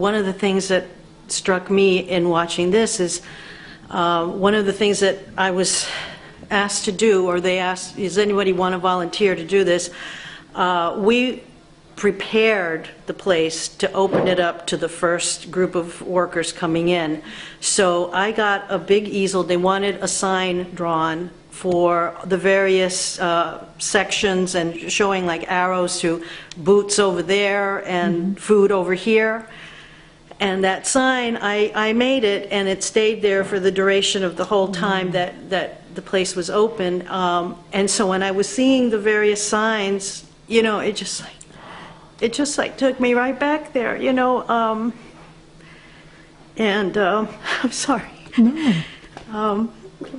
One of the things that struck me in watching this is one of the things that I was asked to do, or they asked, does anybody want to volunteer to do this? We prepared the place to open it up to the first group of workers coming in. So I got a big easel. They wanted a sign drawn for the various sections and showing like arrows to boots over there and food over here. And that sign, I made it, and it stayed there for the duration of the whole time that the place was open. And so when I was seeing the various signs, you know, it just took me right back there, you know. I'm sorry. No.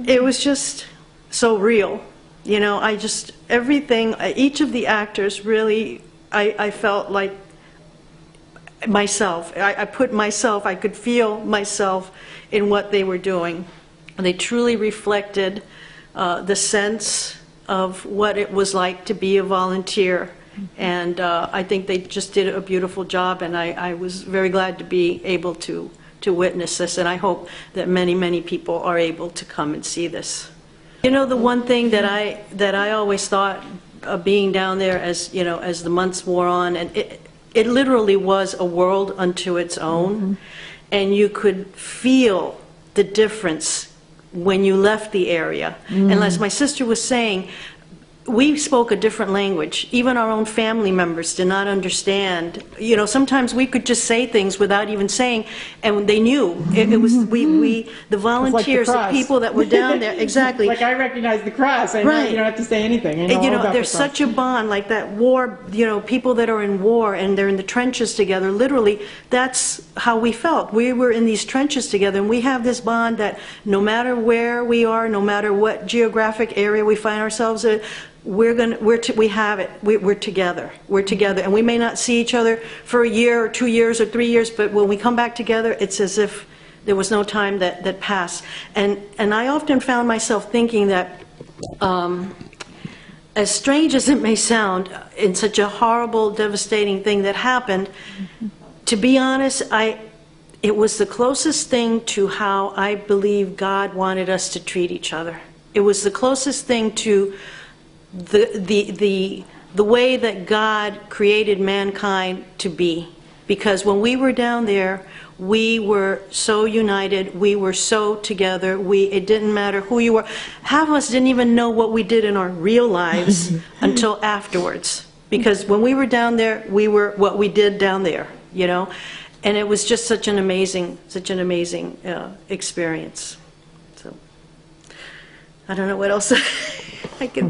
It was just so real, you know. Everything, each of the actors really, I felt like myself. I could feel myself in what they were doing. And they truly reflected the sense of what it was like to be a volunteer. And I think they just did a beautiful job, and I was very glad to be able to witness this, and I hope that many, many people are able to come and see this. You know, the one thing that I always thought of being down there, as you know, as the months wore on, and it literally was a world unto its own, and you could feel the difference when you left the area. And as my sister was saying, we spoke a different language. Even our own family members did not understand. You know, sometimes we could just say things without even saying, and they knew. It was the volunteers, like the people that were down there. Exactly. Like I recognize the cross. I know you don't have to say anything. You know, there's such a bond, like that war. You know, people that are in war and they're in the trenches together. Literally, that's how we felt. We were in these trenches together, and we have this bond that no matter where we are, no matter what geographic area we find ourselves in, we're together. We're together, and we may not see each other for a year or 2 years or 3 years, but when we come back together, it's as if there was no time that passed. And I often found myself thinking that, as strange as it may sound, in such a horrible, devastating thing that happened, to be honest, it was the closest thing to how I believe God wanted us to treat each other. It was the closest thing to the way that God created mankind to be. Because when we were down there, we were so united, we were so together, it didn't matter who you were. Half of us didn't even know what we did in our real lives until afterwards. Because when we were down there, we were what we did down there, you know? And it was just such an amazing experience. So, I don't know what else I can say.